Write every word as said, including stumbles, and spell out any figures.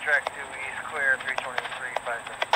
Track two East, clear, three twenty-three, five minutes.